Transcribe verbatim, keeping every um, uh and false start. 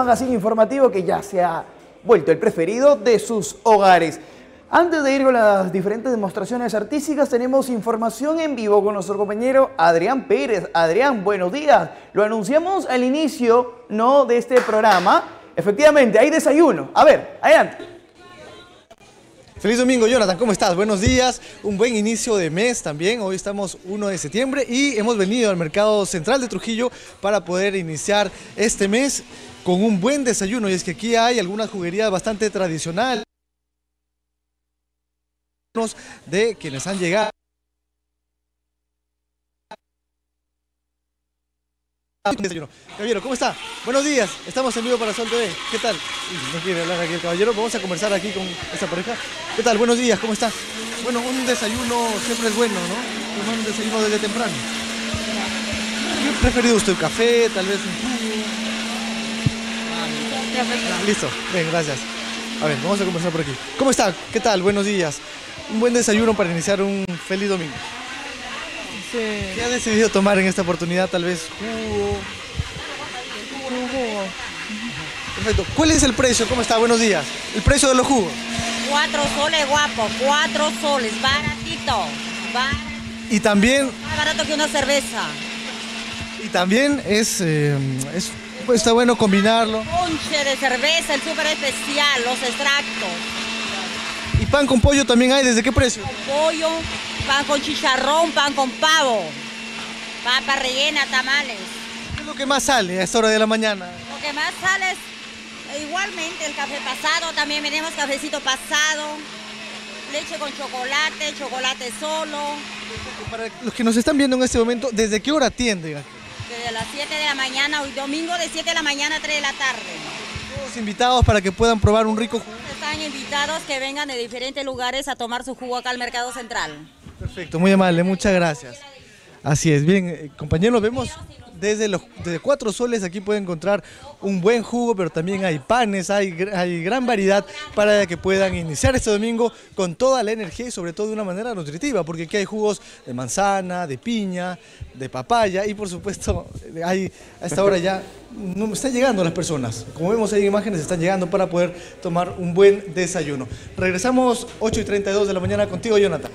Así informativo que ya se ha vuelto el preferido de sus hogares. Antes de ir con las diferentes demostraciones artísticas, tenemos información en vivo con nuestro compañero Adrián Pérez. Adrián, buenos días. Lo anunciamos al inicio, ¿no?, de este programa. Efectivamente, hay desayuno. A ver, adelante. Feliz domingo, Jonathan, ¿cómo estás? Buenos días, un buen inicio de mes también. Hoy estamos primero de septiembre y hemos venido al Mercado Central de Trujillo para poder iniciar este mes con un buen desayuno. Y es que aquí hay algunas juguerías bastante tradicionales de quienes han llegado. Caballero, ¿cómo está? Buenos días, estamos en vivo para Sol T V, ¿qué tal? No quiere hablar aquí el caballero, vamos a conversar aquí con esta pareja. ¿Qué tal? Buenos días, ¿cómo está? Bueno, un desayuno siempre es bueno, ¿no? Tomar un desayuno desde temprano. ¿Qué preferido usted? ¿Un café? ¿Tal vez un jugo? Ah, listo, bien, gracias. A ver, vamos a conversar por aquí. ¿Cómo está? ¿Qué tal? Buenos días. Un buen desayuno para iniciar un feliz domingo. ¿Qué ha decidido tomar en esta oportunidad? Tal vez jugo. Jugo. Perfecto. ¿Cuál es el precio? ¿Cómo está? Buenos días. ¿El precio de los jugos? Cuatro soles, guapo. Cuatro soles. Baratito. Baratito. Y también... más barato que una cerveza. Y también es... Eh, es está bueno combinarlo. Ponche de cerveza, el súper especial, los extractos. ¿Y pan con pollo también hay? ¿Desde qué precio? Con pollo... pan con chicharrón, pan con pavo, papa rellena, tamales. ¿Qué es lo que más sale a esta hora de la mañana? Lo que más sale es igualmente el café pasado, también venimos cafecito pasado, leche con chocolate, chocolate solo. Para los que nos están viendo en este momento, ¿desde qué hora atienden aquí? Desde las siete de la mañana, hoy domingo de siete de la mañana a tres de la tarde. Todos invitados para que puedan probar un rico jugo. Están invitados que vengan de diferentes lugares a tomar su jugo acá al Mercado Central. Perfecto, muy amable, muchas gracias. Así es, bien, compañeros, vemos desde los desde cuatro soles aquí pueden encontrar un buen jugo, pero también hay panes, hay, hay gran variedad para que puedan iniciar este domingo con toda la energía y sobre todo de una manera nutritiva, porque aquí hay jugos de manzana, de piña, de papaya y por supuesto hay a esta hora ya no, están llegando las personas, como vemos ahí en imágenes están llegando para poder tomar un buen desayuno. Regresamos ocho y treinta y dos de la mañana contigo, Jonathan.